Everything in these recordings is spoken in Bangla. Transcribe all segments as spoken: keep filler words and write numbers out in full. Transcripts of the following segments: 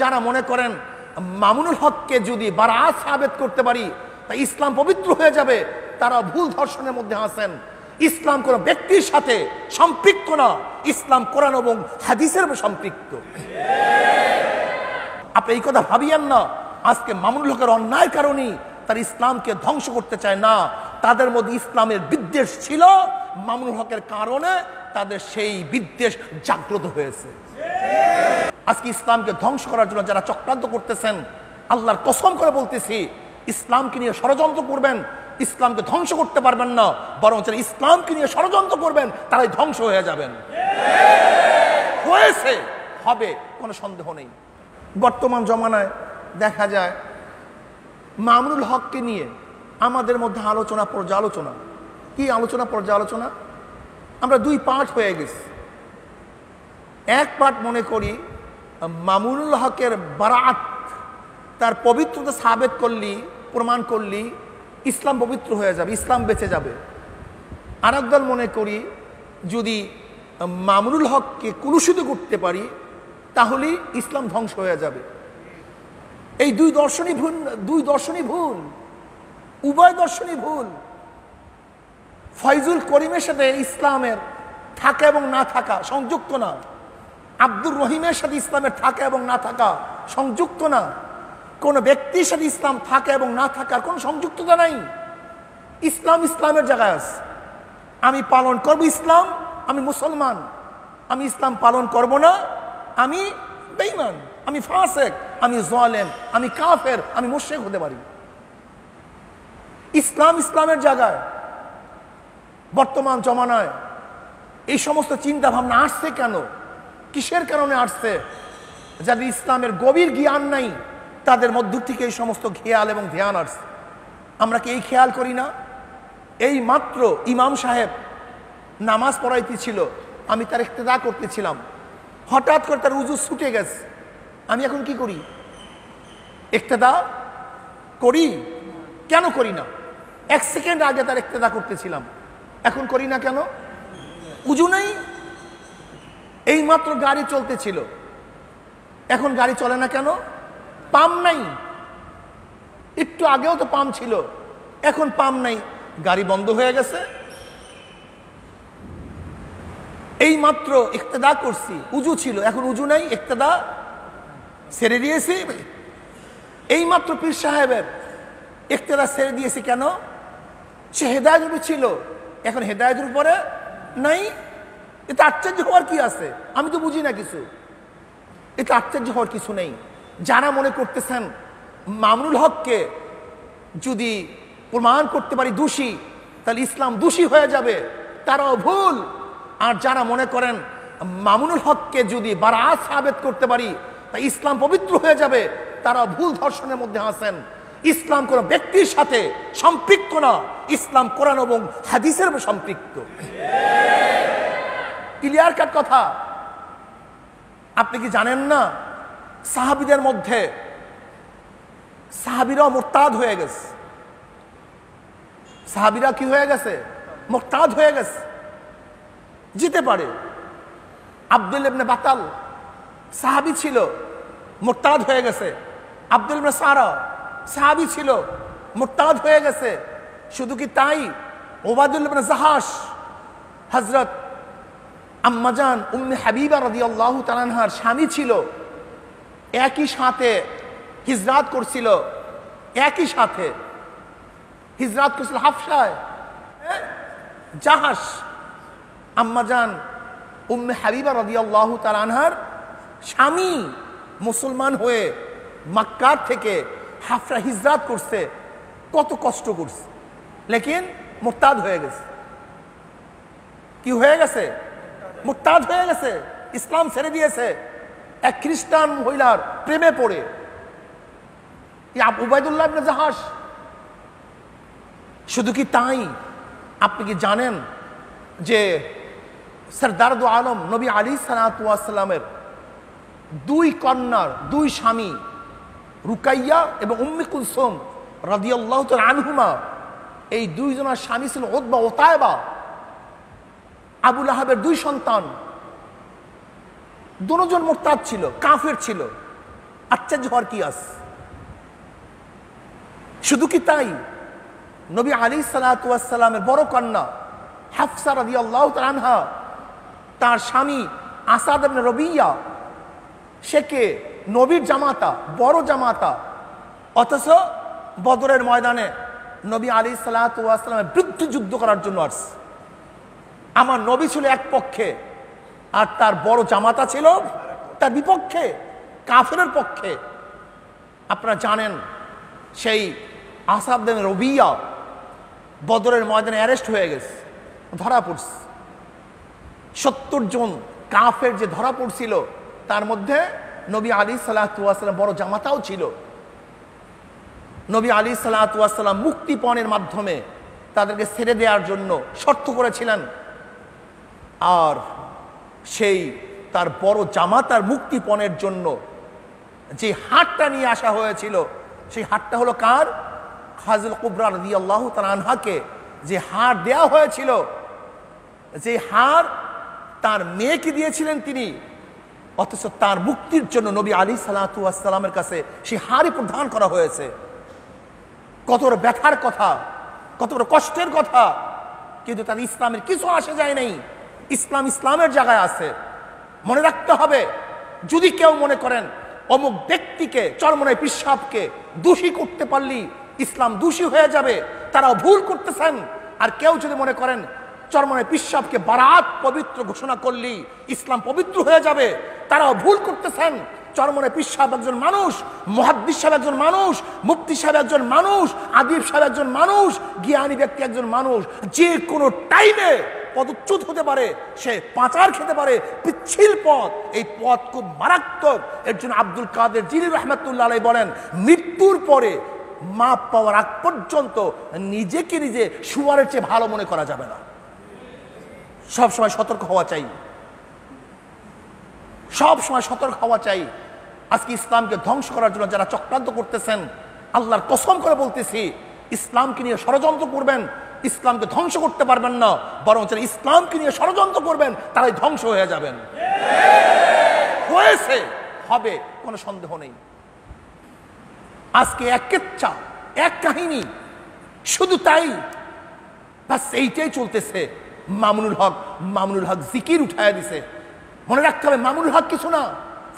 যারা মনে করেন মামুনুল হককে যদি বারআত সাবিত করতে পারি তা ইসলাম পবিত্র হয়ে যাবে, তারা ভুল দর্শনের মধ্যে আছেন। ইসলাম কোন ব্যক্তির সাথে সম্পৃক্ত না, ইসলাম কোরআন এবং হাদিসের সম্পৃক্ত। আপনি এই কথা ভাবিয়েন না আজকে মামুনুল হকের অন্যায় কারণে তার ইসলামকে ধ্বংস করতে চায় না। তাদের মধ্যে ইসলামের বিদ্বেষ ছিল, মামুনুল হকের কারণে তাদের সেই বিদ্বেষ জাগ্রত হয়েছে। আজকে ইসলামকে ধ্বংস করার জন্য যারা চক্রান্ত করতেছেন, আল্লাহর কসম করে বলতেছি, ইসলামকে নিয়ে ষড়যন্ত্র করবেন, ইসলামকে ধ্বংস করতে পারবেন না। বরং যারা ইসলামকে নিয়ে ষড়যন্ত্র করবেন তারাই ধ্বংস হয়ে যাবেন। হয়েছে, হবে, কোনো সন্দেহ নেই। বর্তমান জমানায় দেখা যায় মামুনুল হককে নিয়ে আমাদের মধ্যে আলোচনা পর্যালোচনা, কি আলোচনা পর্যালোচনা, আমরা দুই পার্ট হয়ে গেছি। এক পার্ট মনে করি মামুনুল হকের বারাত, তার পবিত্রতা সাবেত করলি, প্রমাণ করলি ইসলাম পবিত্র হয়ে যাবে, ইসলাম বেঁচে যাবে। আর একদল মনে করি যদি মামুনুল হককে কুলুষিত করতে পারি তাহলে ইসলাম ধ্বংস হয়ে যাবে। এই দুই দর্শনই ভুল, দুই দর্শনই ভুল, উভয় দর্শনই ভুল। ফয়জুল করিমের সাথে ইসলামের থাকা এবং না থাকা সংযুক্ত না, আব্দুর রহিমের সাথে ইসলামের থাকা এবং না থাকা সংযুক্ত না, কোন ব্যক্তির সাথে ইসলাম থাকা এবং না থাকার কোন সংযুক্ততা নাই। ইসলাম ইসলামের জায়গায় আছে। আমি পালন করব ইসলাম, আমি মুসলমান, আমি ইসলাম পালন করব না, আমি বেঈমান, আমি ফাসিক, আমি জালেম, আমি কাফের, আমি মুশরিক হতে পারি। ইসলাম ইসলামের জায়গায়। বর্তমান জমানায় এই সমস্ত চিন্তা ভাবনা আসছে কেন, কিসের কারণে আসছে? যাদের ইসলামের গভীর জ্ঞান নাই তাদের মধ্য থেকে এই সমস্ত খেয়াল এবং ধ্যান আসছে। আমরা কি এই খেয়াল করি না? এই মাত্র ইমাম সাহেব নামাজ পড়াইতেছিল, আমি তার ইক্তেদা করতেছিলাম, হঠাৎ করে তার উযু ছুটে গেছে। আমি এখন কি করি? ইক্তেদা করি? কেন করি না? এক সেকেন্ড আগে তার ইক্তেদা করতেছিলাম, এখন করি না কেন? উযু নাই? এই মাত্র গাড়ি চলতেছিল, এখন গাড়ি চলে না কেন? পাম্প নাই? একটু আগেও তো পাম্প ছিল, এখন পাম্প নাই, গাড়ি বন্ধ হয়ে গেছে। এই মাত্র ইক্তেদা করছি, উযু ছিল, এখন উযু নাই, ইক্তেদা ছেড়ে দিয়েছি। এই মাত্র পীর সাহেবের ইক্তেদা ছেড়ে দিয়েছি কেন? সে হেদায়েতের উপর ছিল, এখন হেদায়েতের উপরে নাই। এটা আশ্চর্য হওয়ার কি আছে? আমি তো বুঝি না কিছু। এটা আশ্চর্য হওয়ার কিছু নেই। যারা মনে করতেছেন মামুনুল হককে যদি প্রমাণ করতে পারি দোষী তাহলে ইসলাম দোষী হয়ে যাবে, তারাও ভুল। আর যারা মনে করেন মামুনুল হককে যদি বারআত সাবিত করতে পারি তা ইসলাম পবিত্র হয়ে যাবে, তারা ভুল দর্শনের মধ্যে আছেন। ইসলাম কোন ব্যক্তির সাথে সম্পৃক্ত না, ইসলাম কোরআন এবং হাদিসের সম্পৃক্ত। ক্লিয়ার কাট কথা। আপনি কি জানেন না সাহাবীদের মধ্যে সাহাবীরা মুরতাদ হয়ে গেছে? সাহাবীরা কি হয়ে গেছে? মুরতাদ হয়ে গেছে। যেতে পারে। আব্দুল ইবনে বাতাল সাহাবী ছিল, মুরতাদ হয়ে গেছে। আব্দুল ইবনে সারা সাহাবী ছিল, মুরতাদ হয়ে গেছে। শুধু কি তাই, ওবাদুল ইবনে জাহাশ হযরত আম্মাজান উম্মে হাবিবা রাদিয়াল্লাহু তাআলা আনহার স্বামী ছিল, একই সাথে হিজরাত করছিল, একই সাথে হিজরাত করছিল হাফসায়। জাহাশ আম্মাজান উম্মে হাবিবা রাদিয়াল্লাহু তাআলা আনহার স্বামী মুসলমান হয়ে মক্কা থেকে হাফসা হিজরাত করছে, কত কষ্ট করছে, লেকিন মুরতাদ হয়ে গেছে। কি হয়ে গেছে? মুরতাদ হয়ে গেছে, ইসলাম ছেড়ে দিয়েছে। এক খ্রিস্টান মহিলার প্রেমে পড়ে উবাইদুল্লাহ ইবনে জাহাশ। শুধু কি তাই, আপনি কি জানেন যে সরদার দু আলম নবী আলী সালামের দুই কন্যার দুই স্বামী রুকাইয়া এবং উম্মি কুলসুম রাদিয়াল্লাহু তাআলা আনহুমা, এই দুইজনের স্বামী ছিল উতবা ও তায়বা, আবু লাহাবের দুই সন্তান। দুজন মুরতাদ ছিল, কাফের ছিল। আচ্ছা ঝড় কি আস শুধু কি তাই নবী আলাইহিস সালাতু ওয়াস সালামের বড় কন্যা হাফসা রাদিয়াল্লাহু তাআলা আনহা তার স্বামী আসাদ ইবনে রুবैया সে কে নবীর জামাতা বড় জামাতা অথচ বদরের ময়দানে নবী আলাইহিস সালাতু ওয়াস সালামের বিরুদ্ধে যুদ্ধ করার জন্য আসছে আমার নবী ছিল এক পক্ষে আর তার বড় জামাতা ছিল তার বিপক্ষে কাফেরের পক্ষে আপনারা জানেন সেই আসাদ ইবনে রুবैया বদরের ময়দানে অ্যারেস্ট হয়ে গেছে ধরা পড়ছে সত্তর জন কাফের যে ধরা পড়ছিল তার মধ্যে নবী আলাইহিস সালাতু ওয়াস সালাম বড় জামাতাও ছিল নবী আলাইহিস সালাতু ওয়াস সালাম মুক্তিপণের মাধ্যমে তাদেরকে ছেড়ে দেওয়ার জন্য শর্ত করেছিলেন আর সেই তার বড় জামাতার মুক্তিপণের জন্য যে হাতটা নিয়ে আসা হয়েছিল সেই হাতটা হলো কার খাজুল কুব্রা রাদিয়াল্লাহু তাআলা আনহাকে যে হার দেয়া হয়েছিল যে হার তার মেয়েকে দিয়েছিলেন তিনি অথচ তার মুক্তির জন্য নবী আলাইহিস সালাতু ওয়াস সালামের কাছে সেই হারই প্রদান করা হয়েছে কত বড় ব্যথার কথা কত বড় কষ্টের কথা কিন্তু তার ইসলামের কিছু আসে যায় নাই ইসলাম ইসলামের জায়গায় আছে মনে রাখতে হবে যদি কেউ মনে করেন অমুক ব্যক্তিকে চরমনাই পিশাবকে দোষী করতে পারলি ইসলাম দোষী হয়ে যাবে তারা ভুল করতেছেন আর কেউ যদি মনে করেন চরমনাই পিশাবকে বারাত পবিত্র ঘোষণা করলি ইসলাম পবিত্র হয়ে যাবে তারা ভুল করতেছেন চরমনাই পিশাব একজন মানুষ মুহাদ্দিস সাহেব একজন মানুষ মুফতি সাহেব একজন মানুষ আদিব সাহেব একজন মানুষ জ্ঞানী ব্যক্তি একজন মানুষ যে কোনো টাইমে পদচ্যুত হতে পারে সে পাচার খেতে পারে পিচ্ছিল পথ এই পথ খুব মারাত্মক এর জন্য আব্দুল কাদের জিলানী রহমাতুল্লাহ আলাইহি বলেন মৃত্যুর পরে মাপ পাওয়ার আগ পর্যন্ত নিজেকে নিজে শুয়ারের চেয়ে ভালো মনে করা যাবে না সবসময় সতর্ক হওয়া চাই সবসময় সতর্ক হওয়া চাই আজকে ইসলামকে ধ্বংস করার জন্য যারা চক্রান্ত করতেছেন আল্লাহর কসম করে বলতেছি ইসলামকে নিয়ে ষড়যন্ত্র করবেন इस्लाम के ध्वंस करते पारबेन ना बरং যারা इस्लाम के लिए षड़यंत्र करबेन তারাই ধ্বংস হয়ে যাবেন ঠিক হয়েছে হবে কোনো সন্দেহ নেই আজকে এক কিচ্ছা এক কাহিনী শুধু তাই बस এইটাই চলতেছে মামুনুল হক মামুনুল হক জিকির উঠায় দিছে মনে রাখতে হবে মামুনুল হক কিছু না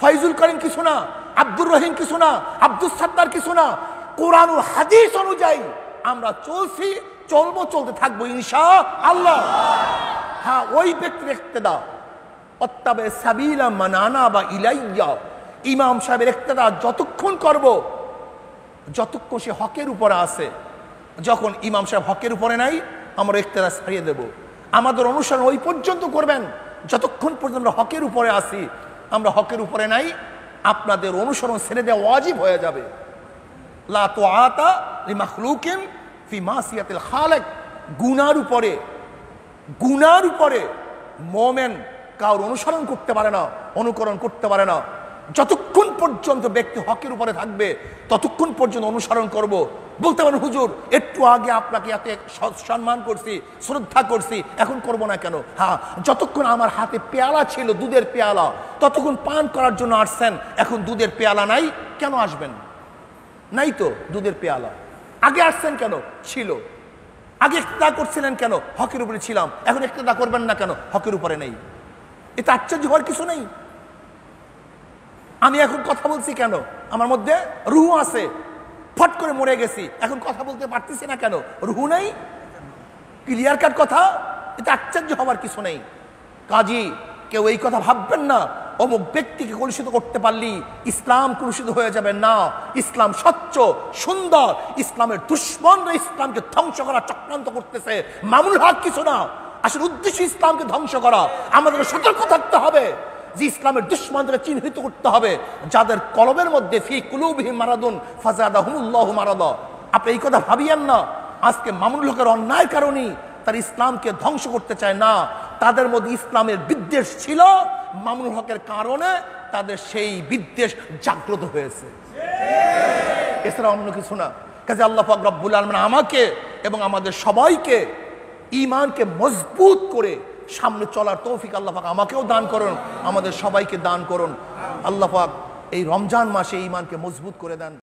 ফয়জুল করিম কিছু না আব্দুর রহিম কিছু না আব্দুস সাত্তার কিছু না কোরআন ও হাদিস অনুযায়ী আমরা চলছি চলবো চলতে থাকবো ইনশাআল্লাহ হ্যাঁ ওই ব্যক্তির ইক্তেদা অত্তাবে সাবিলা মানানা বা ইলাইয়া ইমাম সাহেবের ইক্তেদা যতক্ষণ করব যতক্ষণ সে হকের উপরে আছে যখন ইমাম সাহেব হকের উপরে নাই আমরা ইক্তেদা ছাড়িয়ে দেব আমাদের অনুসরণ ওই পর্যন্ত করবেন যতক্ষণ পর্যন্ত আমরা হকের উপরে আছি আমরা হকের উপরে নাই আপনাদের অনুসরণ ছেড়ে দেওয়া ওয়াজিব হয়ে যাবে লা তুআতা লিমাখলুকিন মাসিয়াতুল খালেক গুনার উপরে গুনার উপরে মুমিন কার অনুসরণ করতে পারে না অনুকরণ করতে পারে না যতক্ষণ পর্যন্ত ব্যক্তি হকের উপরে থাকবে ততক্ষণ পর্যন্ত অনুসরণ করব বলতে পারেন হুজুর একটু আগে আপনাকে এত সম্মান করছি শ্রদ্ধা করছি এখন করব না কেন হ্যাঁ যতক্ষণ আমার হাতে পেয়ালা ছিল দুধের পেয়ালা ততক্ষণ পান করার জন্য আসছেন এখন দুধের পেয়ালা নাই কেন আসবেন নাই তো দুধের পেয়ালা আগে আসছেন কেন ছিল আগে ইক্তেদা করছিলেন কেন হকের উপরে ছিলাম এখন ইক্তেদা করবেন না কেন হকের উপরে নেই এটা আশ্চর্য হওয়ার কিছু নেই আমি এখন কথা বলছি কেন আমার মধ্যে রুহ আছে ফট করে মরে গেছি এখন কথা বলতে পারতেছি না কেন রুহ নেই ক্লিয়ার কাট কথা এটা আশ্চর্য হওয়ার কিছু নেই কাজী কেউ এই কথা ভাববেন না অমুক ব্যক্তিকে কলুষিত করতে পারলি ইসলাম কলুষিত হয়ে যাবে না ইসলাম স্বচ্ছ সুন্দর ইসলামের দুশ্মনরা ইসলামকে ধ্বংস করা চক্রান্ত করতেছে মামুনুল হক কিছু না আসলে উদ্দেশ্য ইসলামকে ধ্বংস করা আমাদের সতর্ক থাকতে হবে যে ইসলামের দুশ্মনদের চিহ্নিত করতে হবে যাদের কলবের মধ্যে ফি কুলুবিহিম মারাদুন ফাজাদাহুমুল্লাহু মারাদা আপনি এই কথা ভাবিয়েন না আজকে মামুনুল হকের অন্যায় কারণে তার ইসলামকে ধ্বংস করতে চায় না তাদের মধ্যে ইসলামের বিদ্বেষ ছিল মামুনুল হকের কারণে তাদের সেই বিদ্বেষ জাগ্রত হয়েছে ঠিক এছাড়া অন্য কিছু না কাজে আল্লাহ পাক রব্বুল আলামিন আমাকে এবং আমাদের সবাইকে ঈমানকে মজবুত করে সামনে চলার তৌফিক আল্লাহ পাক আমাকেও দান করুন আমাদের সবাইকে দান করুন আল্লাহ পাক এই রমজান মাসে ঈমানকে মজবুত করে দেন।